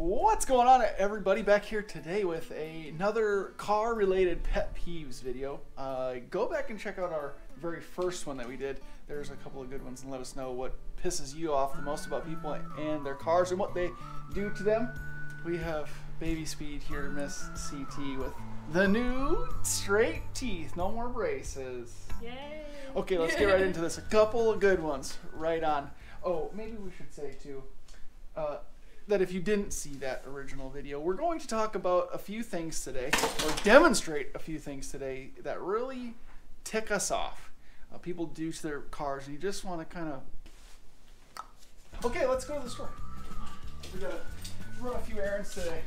What's going on, everybody? Back here today with another car related pet peeves video. Go back and check out our very first one that we did. There's a couple of good ones, and let us know what pisses you off the most about people and their cars and what they do to them. We have Baby Speed here, Miss CT, with the new straight teeth, no more braces. Yay! Okay, let's get right into this. A couple of good ones, right on. Oh, maybe we should say too, that if you didn't see that original video, we're going to talk about a few things today, or demonstrate a few things today that really tick us off. People do to their cars, and you just want to kind of... Okay, let's go to the store. We gotta run a few errands today.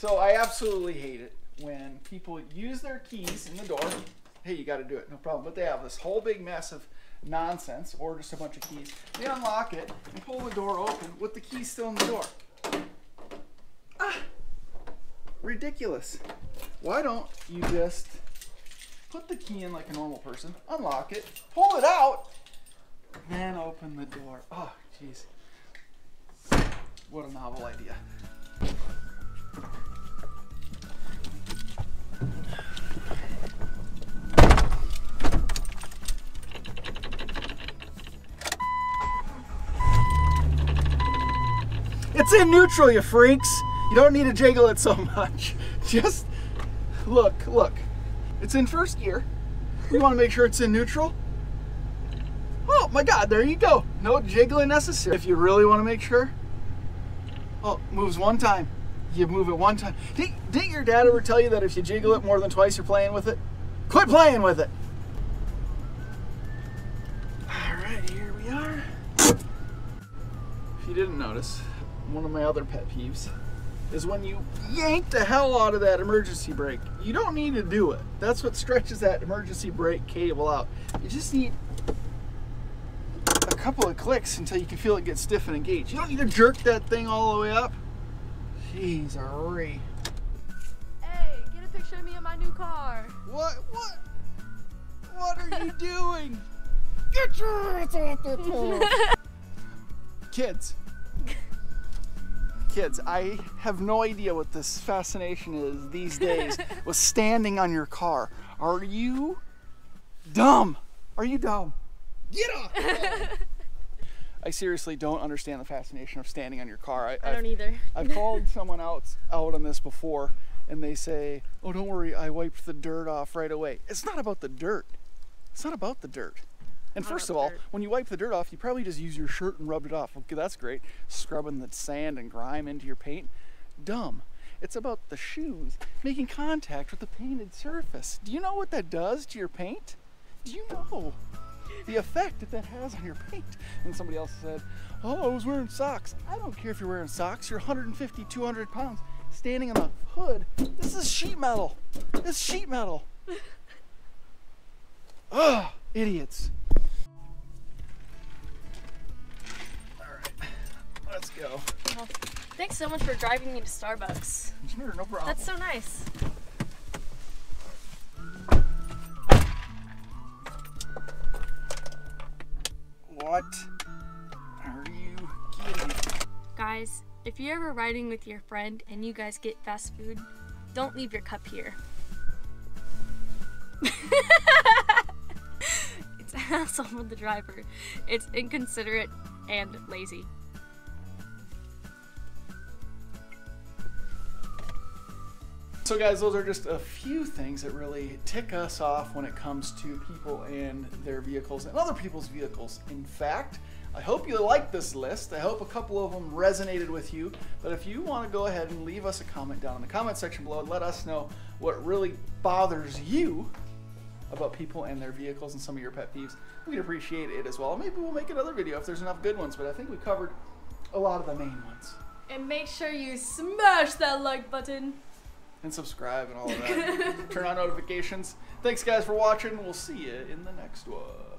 So I absolutely hate it when people use their keys in the door. Hey, you gotta do it, no problem. But they have this whole big mess of nonsense, or just a bunch of keys. They unlock it and pull the door open with the key still in the door. Ah! Ridiculous. Why don't you just put the key in like a normal person, unlock it, pull it out, then open the door? Oh, jeez. What a novel idea. It's in neutral, you freaks. You don't need to jiggle it so much. Just look. It's in first gear. We want to make sure it's in neutral. Oh my God, there you go. No jiggling necessary. If you really want to make sure. Oh, moves one time. You move it one time. Didn't your dad ever tell you that if you jiggle it more than twice, you're playing with it? Quit playing with it. All right, here we are. If you didn't notice, one of my other pet peeves is when you yank the hell out of that emergency brake. You don't need to do it. That's what stretches that emergency brake cable out. You just need a couple of clicks until you can feel it get stiff and engaged. You don't need to jerk that thing all the way up. Jeez, hurry. Hey, get a picture of me in my new car. What are you doing? Get your ass off the floor. Kids, I have no idea what this fascination is these days with standing on your car. Are you dumb? Are you dumb? Get off! I seriously don't understand the fascination of standing on your car. I don't either. I've called someone out on this before, and they say, oh, don't worry, I wiped the dirt off right away. It's not about the dirt. It's not about the dirt. And first of all, when you wipe the dirt off, you probably just use your shirt and rubbed it off. Okay, that's great. Scrubbing the sand and grime into your paint. Dumb. It's about the shoes making contact with the painted surface. Do you know what that does to your paint? Do you know the effect that has on your paint? And somebody else said, oh, I was wearing socks. I don't care if you're wearing socks. You're 150, 200 pounds standing on the hood. This is sheet metal. It's sheet metal. Ugh, idiots. Let's go. Well, thanks so much for driving me to Starbucks. Sure, no problem. That's so nice. What are you kidding? Guys, if you're ever riding with your friend and you guys get fast food, don't leave your cup here. It's an hassle for the driver. It's inconsiderate and lazy. So guys, those are just a few things that really tick us off when it comes to people and their vehicles and other people's vehicles. In fact, I hope you like this list. I hope a couple of them resonated with you. But if you want to go ahead and leave us a comment down in the comment section below and let us know what really bothers you about people and their vehicles and some of your pet peeves, we'd appreciate it as well. Maybe we'll make another video if there's enough good ones, but I think we covered a lot of the main ones. And make sure you smash that like button. And subscribe and all of that. Turn on notifications. Thanks guys for watching. We'll see you in the next one.